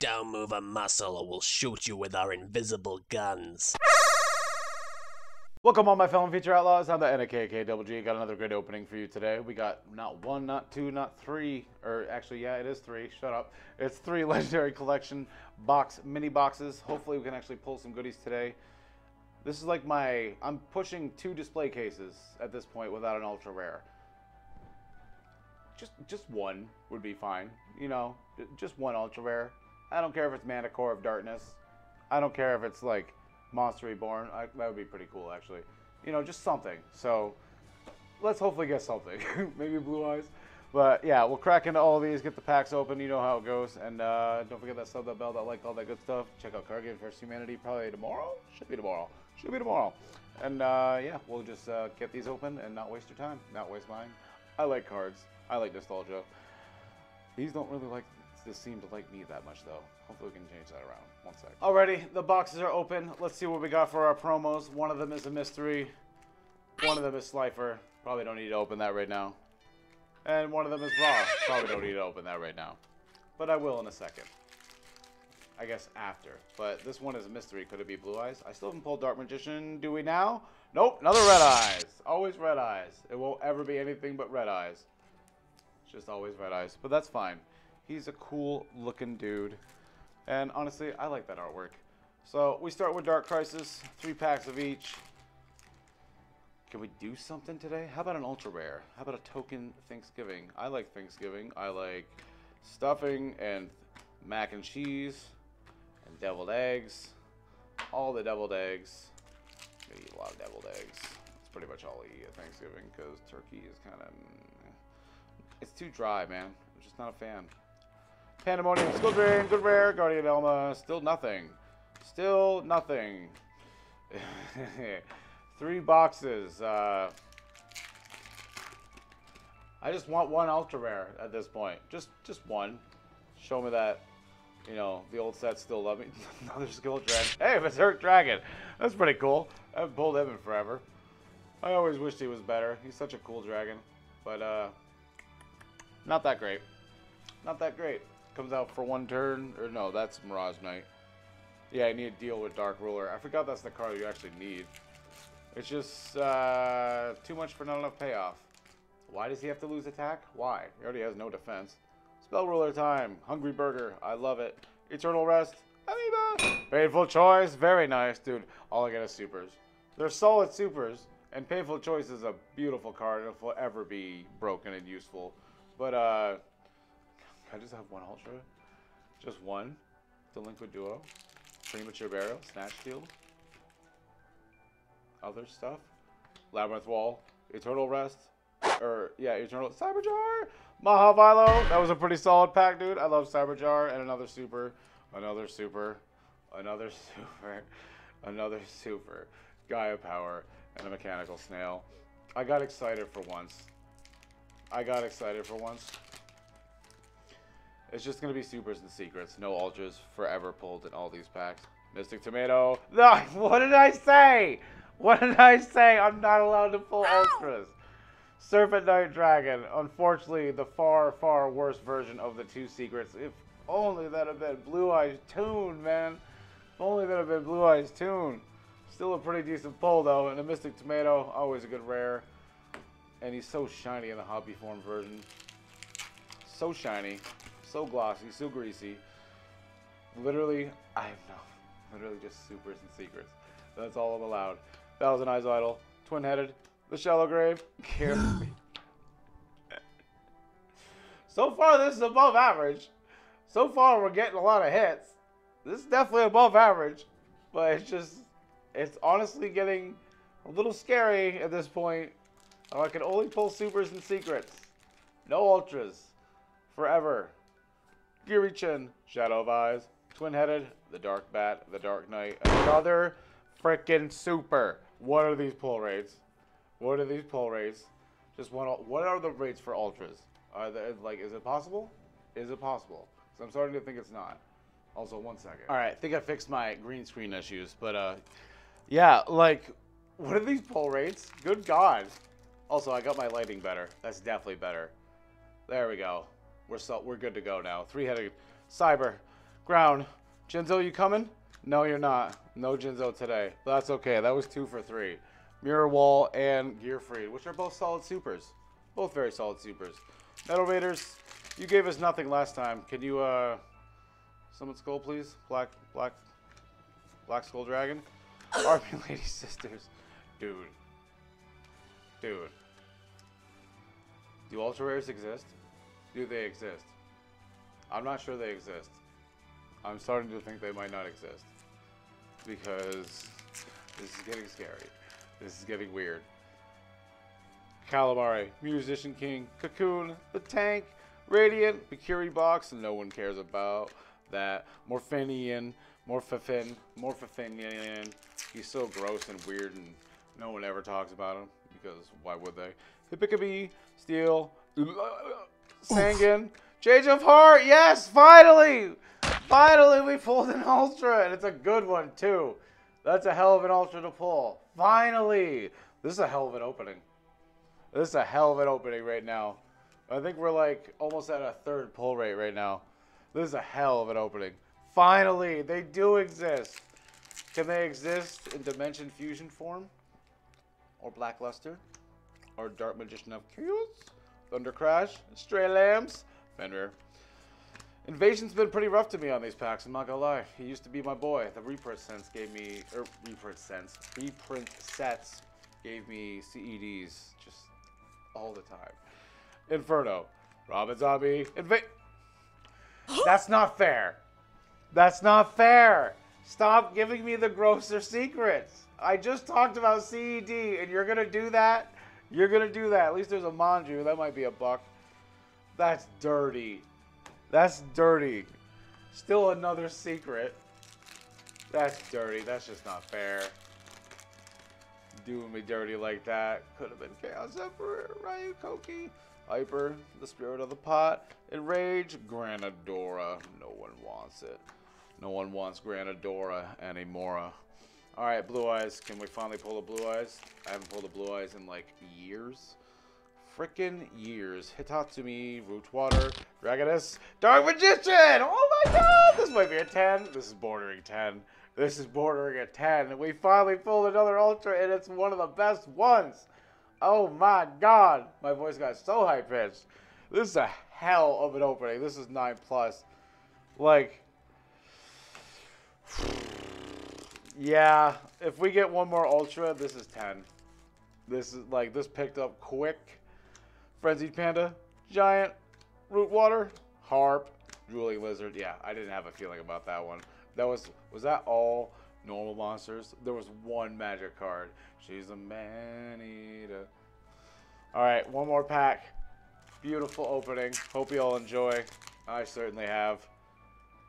Don't move a muscle or we'll shoot you with our invisible guns. Welcome all my fellow feature outlaws. I'm the NAKK Double G. Got another great opening for you today. We got not one, not two, not three, or actually, yeah, it is three. Shut up. It's three Legendary Collection mini boxes. Hopefully we can actually pull some goodies today. This is like my, I'm pushing 2 display cases at this point without an ultra rare. Just one would be fine. You know, just one ultra rare. I don't care if it's Manticore of Darkness. I don't care if it's like Monster Reborn. That would be pretty cool, actually. You know, just something. So, let's hopefully get something. Maybe Blue Eyes. But, yeah, we'll crack into all of these, get the packs open, you know how it goes. And don't forget that sub, that bell, that like, all that good stuff. Check out Card Game vs. Humanity probably tomorrow? Should be tomorrow. Should be tomorrow. And, yeah, we'll just get these open and not waste your time. Not waste mine. I like cards. I like nostalgia. These don't really like... This seemed to like me that much, though. Hopefully we can change that around. One sec. Alrighty, the boxes are open. Let's see what we got for our promos. One of them is a mystery. One of them is Slifer. Probably don't need to open that right now. And one of them is Ra. Probably don't need to open that right now. But I will in a second. I guess after. But this one is a mystery. Could it be Blue Eyes? I still haven't pulled Dark Magician. Do we now? Nope, another Red Eyes. Always Red Eyes. It won't ever be anything but Red Eyes. It's just always Red Eyes. But that's fine. He's a cool-looking dude. And honestly, I like that artwork. So, we start with Dark Crisis. 3 packs of each. Can we do something today? How about an ultra rare? How about a token Thanksgiving? I like Thanksgiving. I like stuffing and mac and cheese and deviled eggs. All the deviled eggs. I'm gonna eat a lot of deviled eggs. That's pretty much all I eat at Thanksgiving because turkey is kind of... It's too dry, man. I'm just not a fan. Pandemonium, Skill Drain, good rare, Guardian Elma, still nothing. Still nothing. 3 boxes. I just want one ultra rare at this point. Just one. Show me that, you know, the old sets still love me. Another Skill Drain. Hey, Berserk Dragon. That's pretty cool. I haven't pulled him in forever. I always wished he was better. He's such a cool dragon. But, not that great. Not that great. Comes out for 1 turn. Or no, that's Mirage Knight. Yeah, I need to deal with Dark Ruler. I forgot that's the card you actually need. It's just too much for not enough payoff. Why does he have to lose attack? Why? He already has no defense. Spell Ruler time. Hungry Burger. I love it. Eternal Rest. Amoeba. Painful Choice. Very nice, dude. All I get is supers. They're solid supers. And Painful Choice is a beautiful card. It'll forever be broken and useful. But, can I just have one ultra? Just one? Delinquent Duo? Premature Burial? Snatch Field? Other stuff? Labyrinth Wall? Eternal Rest? Or, yeah, Eternal... Cyberjar! Mahavailo! That was a pretty solid pack, dude. I love Cyberjar. And another super. Another super. Another super. Another super. Gaia Power. And a Mechanical Snail. I got excited for once. I got excited for once. It's just going to be supers and secrets. No ultras forever pulled in all these packs. Mystic Tomato. No, what did I say? What did I say? I'm not allowed to pull ultras. Serpent Knight Dragon. Unfortunately, the far, far worse version of the 2 secrets. If only that had been Blue Eyes Tune, man. If only that had been Blue Eyes Tune. Still a pretty decent pull, though. And a Mystic Tomato, always a good rare. And he's so shiny in the hobby form version. So shiny. So glossy. So greasy. Literally, I have no. Literally just supers and secrets. That's all I'm allowed. Thousand Eyes Idol. Twin-headed. The Shallow Grave. Gearfried. So far, this is above average. So far, we're getting a lot of hits. This is definitely above average. But it's just... It's honestly getting a little scary at this point. Oh, I can only pull supers and secrets. No ultras. Forever. Girichin, Shadow of Eyes, Twin-Headed, the Dark Bat, the Dark Knight, another frickin' super. What are these pull rates? What are these pull rates? Just one. What are the rates for ultras? Are they, like, is it possible? Is it possible? So I'm starting to think it's not. Also, one second. All right, I think I fixed my green screen issues, but yeah, like, what are these pull rates? Good God. Also, I got my lighting better. That's definitely better. There we go. We're good to go now. Three-headed cyber. ground. Jinzo, you coming? No, you're not. No Jinzo today. That's okay. That was 2 for 3. Mirror Wall and Gearfried, which are both solid supers. Both very solid supers. Metal Raiders, you gave us nothing last time. Can you summon Skull, please? Black Skull Dragon. Army Lady Sisters. Dude. Do ultra rares exist? Do they exist? I'm not sure they exist. I'm starting to think they might not exist. Because this is getting scary. This is getting weird. Calamari, Musician King, Cocoon, The Tank, Radiant, Bikuri Box, no one cares about that. Morphinian. He's so gross and weird and no one ever talks about him because why would they? Hippicabee, Steel, Sangin, Change of Heart, yes, finally! Finally we pulled an ultra and it's a good one too. That's a hell of an ultra to pull. Finally! This is a hell of an opening. This is a hell of an opening right now. I think we're like almost at a third pull rate right now. This is a hell of an opening. Finally, they do exist. Can they exist in Dimension Fusion form? Or Black Luster? Or Dark Magician of Chaos? Thunder Crash? Stray Lambs? Fenrir. Invasion's been pretty rough to me on these packs, I'm not gonna lie. He used to be my boy. The reprint sets gave me CEDs just all the time. Inferno. Robin Zombie. That's not fair. That's not fair. Stop giving me the grosser secrets. I just talked about CED and you're gonna do that? You're gonna do that. At least there's a Manju. That might be a buck. That's dirty. That's dirty. Still another secret. That's dirty. That's just not fair. Doing me dirty like that. Could have been Chaos Emperor, Ryu Koki, Hyper, the Spirit of the Pot, Enrage, Granadora. No one wants it. No one wants Granadora anymore. Alright, Blue Eyes. Can we finally pull the Blue Eyes? I haven't pulled the Blue Eyes in like years. Frickin' years. Hitatsumi, Root Water, Dragoness, Dark Magician! Oh my god! This might be a 10. This is bordering 10. This is bordering a 10. And we finally pulled another ultra and it's one of the best ones. Oh my god! My voice got so high pitched. This is a hell of an opening. This is 9+. Like, yeah. If we get one more ultra, this is 10. This is like, this picked up quick. Frenzied Panda, Giant, Root Water, Harp, Drooling Lizard. Yeah, I didn't have a feeling about that one. That was that all normal monsters? There was one magic card. She's a man-eater. All right, one more pack. Beautiful opening. Hope you all enjoy. I certainly have.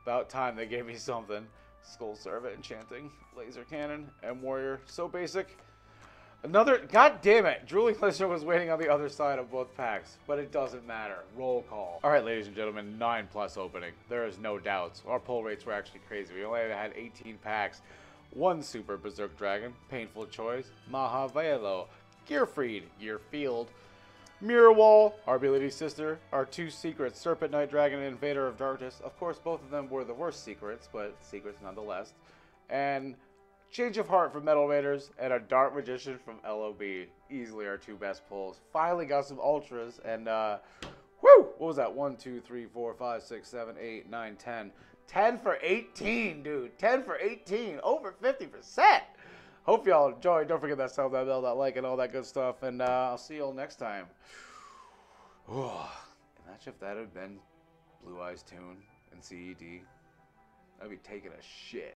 About time they gave me something. Skull Servant, Enchanting, Laser Cannon, and Warrior. So basic. Another, god damn it, Drooling Lizard was waiting on the other side of both packs, but it doesn't matter. Roll call. All right, ladies and gentlemen, 9+ opening. There is no doubts. Our pull rates were actually crazy. We only had 18 packs. One Super Berserk Dragon, Painful Choice, Mahavailo, Gearfried, Gearfield, Mirror Wall, our Ability Sister, our two secrets, Serpent Knight Dragon and Invader of Darkness. Of course, both of them were the worst secrets, but secrets nonetheless. And Change of Heart from Metal Raiders and a Dark Magician from LOB. Easily our two best pulls. Finally got some ultras and, woo! What was that? 1, 2, 3, 4, 5, 6, 7, 8, 9, 10. 10 for 18, dude. 10 for 18. Over 50%. Hope y'all enjoyed. Don't forget that sub, that bell, that like, and all that good stuff. And I'll see y'all next time. Imagine if that had been Blue Eyes Tune and CED. I'd be taking a shit.